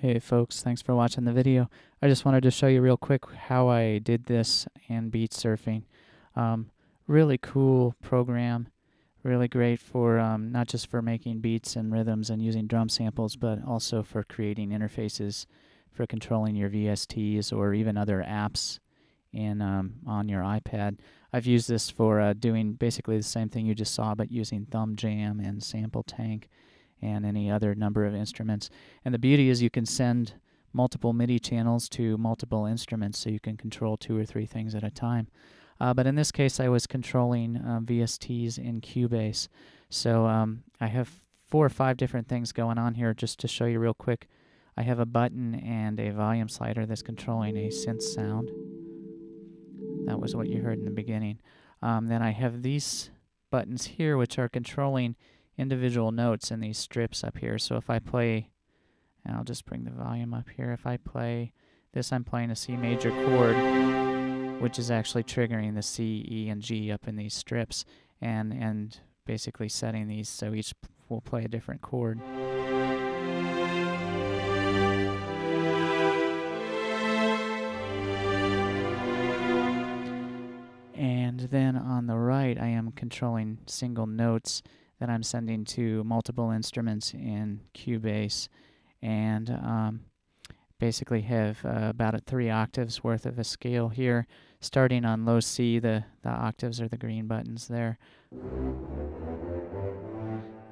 Hey folks, thanks for watching the video. I just wanted to show you real quick how I did this and BeatSurfing. Really cool program, really great for not just for making beats and rhythms and using drum samples, but also for creating interfaces for controlling your VSTs or even other apps in, on your iPad. I've used this for doing basically the same thing you just saw, but using ThumbJam and SampleTank and any other number of instruments. And the beauty is you can send multiple MIDI channels to multiple instruments, so you can control 2 or 3 things at a time. But in this case, I was controlling VSTs in Cubase. So I have 4 or 5 different things going on here. Just to show you real quick, I have a button and a volume slider that's controlling a synth sound. That was what you heard in the beginning. Then I have these buttons here, which are controlling individual notes in these strips up here. So if I play, and I'll just bring the volume up here, if I play this, I'm playing a C major chord, which is actually triggering the C, E, and G up in these strips, and basically setting these so each will play a different chord. And then on the right, I am controlling single notes that I'm sending to multiple instruments in Cubase, and basically have about 3 octaves worth of a scale here, starting on low C. The octaves are the green buttons there.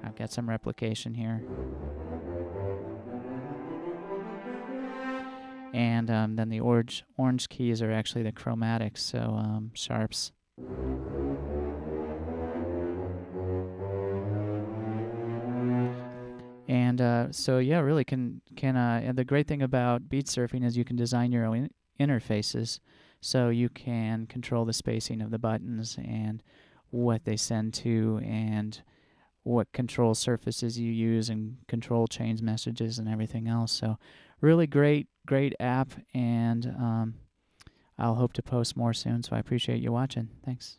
I've got some replication here. And then the orange keys are actually the chromatics, so sharps. And so yeah, really and the great thing about BeatSurfing is you can design your own interfaces, so you can control the spacing of the buttons and what they send to and what control surfaces you use and control change messages and everything else. So really great app, and I'll hope to post more soon, so I appreciate you watching. Thanks.